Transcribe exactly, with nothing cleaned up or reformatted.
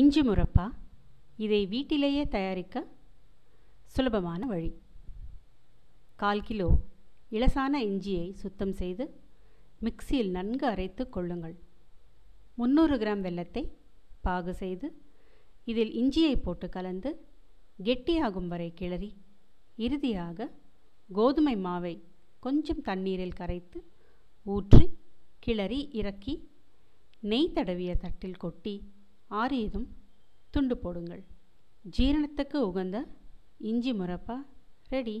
இஞ்சி முரப்பா இதை வீட்டிலேயே தயாரிக்க சுலபமான வழி. கால் கிலோ இலசான இஞ்சியை சுத்தம் செய்து மிக்சியில் நன்கு அரைத்து கொள்ளுங்கள். முந்நூறு கிராம் வெல்லத்தை பாகு செய்து இதில் இஞ்சியை போட்டு கலந்து கெட்டியாகும் வரை கிளறி, இறுதியாக கோதுமை மாவை கொஞ்சம் தண்ணீரில் கரைத்து ஊற்றி கிளறி இறக்கி நெய் தடவிய தட்டில் கொட்டி ஆறியதும் துண்டு போடுங்கள். ஜீரணத்துக்கு உகந்த இஞ்சி முரப்பா ரெடி.